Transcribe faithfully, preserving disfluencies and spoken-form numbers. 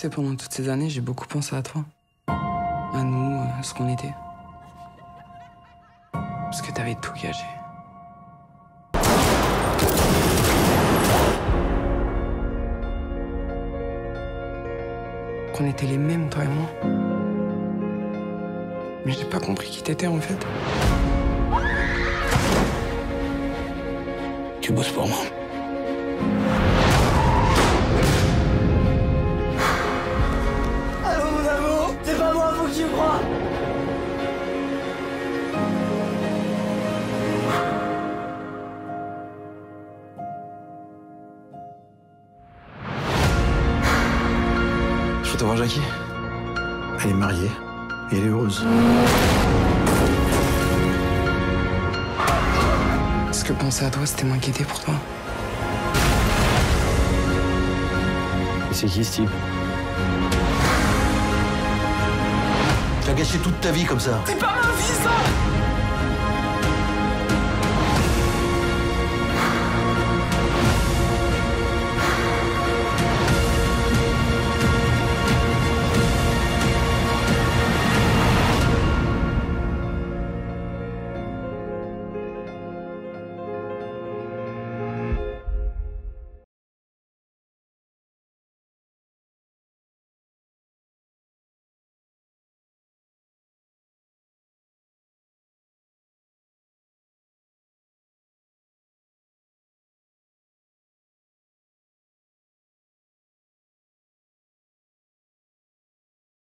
Tu sais, pendant toutes ces années, j'ai beaucoup pensé à toi, à nous, à ce qu'on était. Parce que t'avais tout gagé. Qu'on était les mêmes, toi et moi. Mais j'ai pas compris qui t'étais, en fait. Tu bosses pour moi. Allô, mon amour, c'est pas moi, faut que tu crois. Je vais te voir, Jackie. Elle est mariée et elle est heureuse. Est-ce que penser à toi, c'était m'inquiéter pour toi? Et c'est qui, Steve? T'as gâché toute ta vie comme ça. C'est pas ma vie, ça!